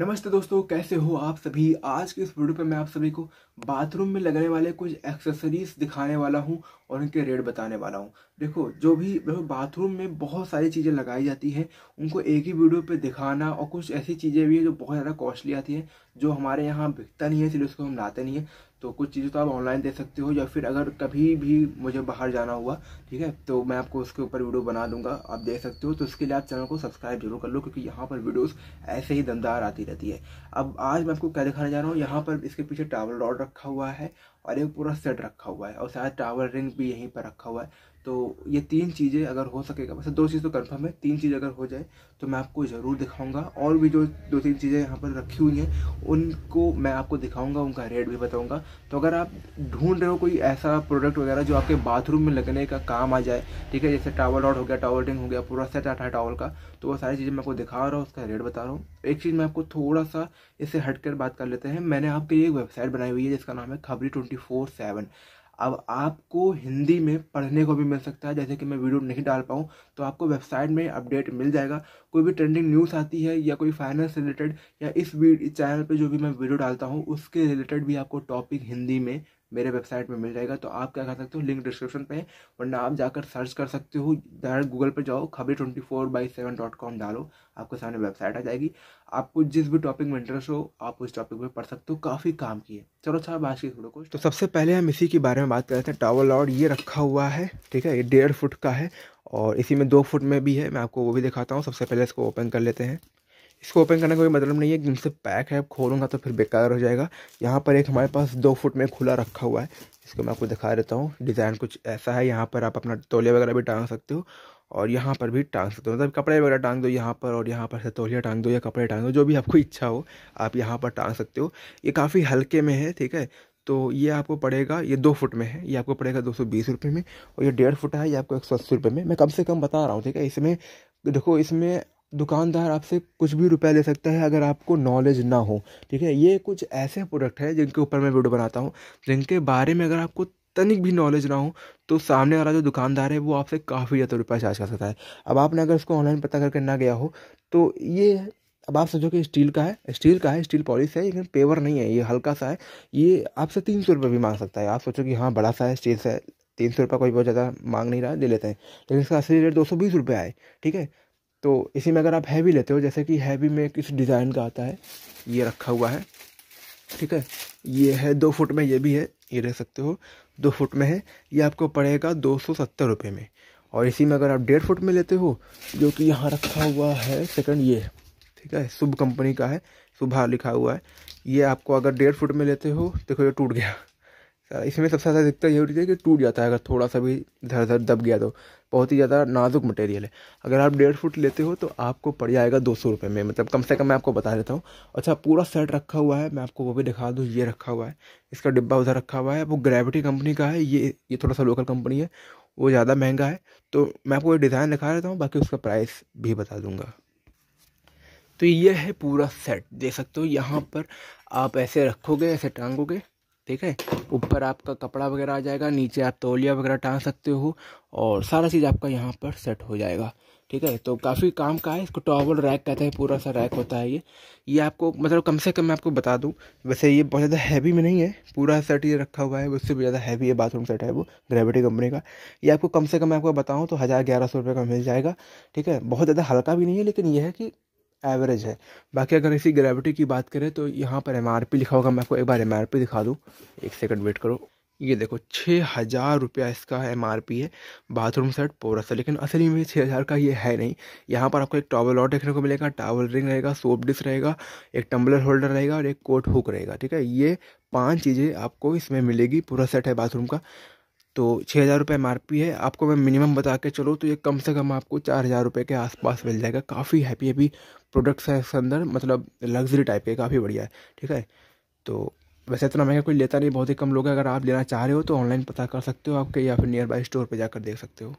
नमस्ते दोस्तों, कैसे हो आप सभी। आज के इस वीडियो पे मैं आप सभी को बाथरूम में लगने वाले कुछ एक्सेसरीज दिखाने वाला हूं और उनके रेट बताने वाला हूं। देखो, जो भी बाथरूम में बहुत सारी चीज़ें लगाई जाती हैं उनको एक ही वीडियो पे दिखाना, और कुछ ऐसी चीज़ें भी हैं जो बहुत ज़्यादा कॉस्टली आती हैं, जो हमारे यहाँ बिकता नहीं है इसलिए उसको हम लाते नहीं है। तो कुछ चीज़ें तो आप ऑनलाइन दे सकते हो, या फिर अगर कभी भी मुझे बाहर जाना हुआ, ठीक है, तो मैं आपको उसके ऊपर वीडियो बना दूंगा, आप देख सकते हो। तो उसके लिए आप चैनल को सब्सक्राइब जरूर कर लो, क्योंकि यहाँ पर वीडियोस ऐसे ही दमदार आती रहती है। अब आज मैं आपको क्या दिखाने जा रहा हूँ, यहाँ पर इसके पीछे टॉवल रॉड रखा हुआ है और एक पूरा सेट रखा हुआ है, और शायद टॉवल रिंग भी यहीं पर रखा हुआ है। तो ये तीन चीज़ें अगर हो सकेगा, वैसे दो चीज़ तो कन्फर्म है, तीन चीज़ अगर हो जाए तो मैं आपको ज़रूर दिखाऊंगा। और भी जो दो तीन चीज़ें यहाँ पर रखी हुई हैं उनको मैं आपको दिखाऊंगा, उनका रेट भी बताऊंगा। तो अगर आप ढूंढ रहे हो कोई ऐसा प्रोडक्ट वगैरह जो आपके बाथरूम में लगने का काम आ जाए, ठीक है, जैसे टॉवल रॉड हो गया, टॉवल रिंग हो गया, पूरा सेट आता है टॉवल का, तो वो सारी चीज़ें मैं आपको दिखा रहा हूँ, उसका रेट बता रहा हूँ। एक चीज़ मैं आपको थोड़ा सा इससे हट कर बात कर लेते हैं। मैंने आपके लिए एक वेबसाइट बनाई हुई है जिसका नाम है खबरी 24/7। अब आपको हिंदी में पढ़ने को भी मिल सकता है, जैसे कि मैं वीडियो नहीं डाल पाऊँ तो आपको वेबसाइट में अपडेट मिल जाएगा। कोई भी ट्रेंडिंग न्यूज़ आती है या कोई फाइनेंस रिलेटेड, या इस चैनल पे जो भी मैं वीडियो डालता हूँ उसके रिलेटेड भी आपको टॉपिक हिंदी में मेरे वेबसाइट में मिल जाएगा। तो आप क्या कर सकते हो, लिंक डिस्क्रिप्शन पे है, वरना आप जाकर सर्च कर सकते हो, डायरेक्ट गूगल पे जाओ, खबरी24/7.com डालो, आपके सामने वेबसाइट आ जाएगी। आपको जिस भी टॉपिक में इंटरेस्ट हो आप उस टॉपिक पे पढ़ सकते हो, काफ़ी काम की है। चलो अच्छा, आज की वीडियो को तो सबसे पहले हम इसी के बारे में बात कर रहे थे। टॉवल रॉड ये रखा हुआ है, ठीक है, ये 1.5 फुट का है और इसी में 2 फुट में भी है, मैं आपको वो भी दिखाता हूँ। सबसे पहले इसको ओपन कर लेते हैं। इसको ओपन करने का कोई मतलब नहीं है, एकदम से पैक है, अब खोलूँगा तो फिर बेकार हो जाएगा। यहाँ पर एक हमारे पास 2 फुट में खुला रखा हुआ है, इसको मैं आपको दिखा देता हूँ। डिज़ाइन कुछ ऐसा है, यहाँ पर आप अपना तौलिया वगैरह भी टांग सकते हो और यहाँ पर भी टांग सकते हो, मतलब कपड़े वगैरह टांग दो यहाँ पर, और यहाँ पर से तौलिया टांग दो या कपड़े टांग दो, जो भी आपको इच्छा हो आप यहाँ पर टांग सकते हो। ये काफ़ी हल्के में है, ठीक है, तो ये आपको पड़ेगा, ये 2 फुट में है, ये आपको पड़ेगा 220 रुपये में, और ये 1.5 फुट है, ये आपको 180 रुपये में। मैं कम से कम बता रहा हूँ, ठीक है। इसमें देखो, इसमें दुकानदार आपसे कुछ भी रुपया ले सकता है अगर आपको नॉलेज ना हो, ठीक है। ये कुछ ऐसे प्रोडक्ट हैं जिनके ऊपर मैं वीडियो बनाता हूँ, जिनके बारे में अगर आपको तनिक भी नॉलेज ना हो तो सामने वाला जो दुकानदार है वो आपसे काफ़ी ज़्यादा रुपया चार्ज कर सकता है। अब आपने अगर इसको ऑनलाइन पता करके ना गया हो तो ये, अब आप समझो कि स्टील का है, स्टील का है, स्टील पॉलिश है, लेकिन पेवर नहीं है, ये हल्का सा है, ये आपसे 300 रुपये भी मांग सकता है। आप सोचो कि हाँ बड़ा सा है, स्टील से 300 रुपये कोई बहुत ज़्यादा मांग नहीं रहा, ले लेते हैं, लेकिन इसका असली रेट 220 रुपये है, ठीक है। तो इसी में अगर आप हैवी लेते हो, जैसे कि हैवी में किस डिज़ाइन का आता है, ये रखा हुआ है, ठीक है, ये है 2 फुट में, ये भी है, ये रख सकते हो, 2 फुट में है, ये आपको पड़ेगा 270 रुपये में। और इसी में अगर आप 1.5 फुट में लेते हो, जो कि यहाँ रखा हुआ है सेकंड, ये, ठीक है, शुभ कंपनी का है, शुभ लिखा हुआ है, ये आपको अगर 1.5 फुट में लेते हो, देखो ये टूट गया। इसमें सबसे ज़्यादा दिक्कत ये होती है कि टूट जाता है अगर थोड़ा सा भी इधर उधर दब गया तो, बहुत ही ज़्यादा नाजुक मटेरियल है। अगर आप 1.5 फुट लेते हो तो आपको पड़ जाएगा 200 रुपये में, मतलब कम से कम मैं आपको बता देता हूँ। अच्छा, पूरा सेट रखा हुआ है, मैं आपको वो भी दिखा दूँ। ये रखा हुआ है, इसका डिब्बा उधर रखा हुआ है, वो ग्रेविटी कंपनी का है, ये थोड़ा सा लोकल कंपनी है, वो ज़्यादा महंगा है। तो मैं आपको ये डिज़ाइन दिखा देता हूँ, बाकी उसका प्राइस भी बता दूँगा। तो ये है पूरा सेट, देख सकते हो, यहाँ पर आप ऐसे रखोगे, ऐसे टांगोगे, ठीक है, ऊपर आपका कपड़ा वगैरह आ जाएगा, नीचे आप तौलिया वगैरह टांग सकते हो, और सारा चीज़ आपका यहाँ पर सेट हो जाएगा, ठीक है। तो काफ़ी काम का है, इसको टॉवल रैक कहते हैं, पूरा सा रैक होता है ये आपको, मतलब कम से कम मैं आपको बता दूं, वैसे ये बहुत ज़्यादा हैवी में नहीं है, पूरा सेट ये रखा हुआ है, उससे भी ज़्यादा हैवी है, बाथरूम सेट है वो, ग्रेविटी कंपनी का। ये आपको कम से कम मैं आपको बताऊँ तो 1000-1100 रुपये का मिल जाएगा, ठीक है। बहुत ज़्यादा हल्का भी नहीं है, लेकिन यह है कि एवरेज है। बाकी अगर इसी ग्रेविटी की बात करें तो यहाँ पर MRP लिखा होगा, मैं आपको एक बार MRP दिखा दूँ, 1 सेकंड वेट करो। ये देखो, 6000 रुपया इसका MRP है, बाथरूम सेट पूरा सा, लेकिन असली में 6000 का ये है नहीं। यहाँ पर आपको एक टॉवल रॉड देखने को मिलेगा, टॉवल रिंग रहेगा, सोप डिश रहेगा, एक टम्बलर होल्डर रहेगा और एक कोट हुक रहेगा, ठीक है। ये 5 चीज़ें आपको इसमें मिलेगी, पूरा सेट है बाथरूम का। तो 6000 रुपये MRP है। आपको मैं मिनिमम बता के चलो तो ये कम से कम आपको 4000 रुपये के आसपास मिल जाएगा। काफ़ी हैप्पी हैप्पी प्रोडक्ट्स हैं इसके अंदर, मतलब लग्जरी टाइप के, काफ़ी बढ़िया है, ठीक है। तो वैसे इतना महंगा कोई लेता नहीं, बहुत ही कम लोग हैं। अगर आप लेना चाह रहे हो तो ऑनलाइन पता कर सकते हो आपके, या फिर नियर बाई स्टोर पर जाकर देख सकते हो।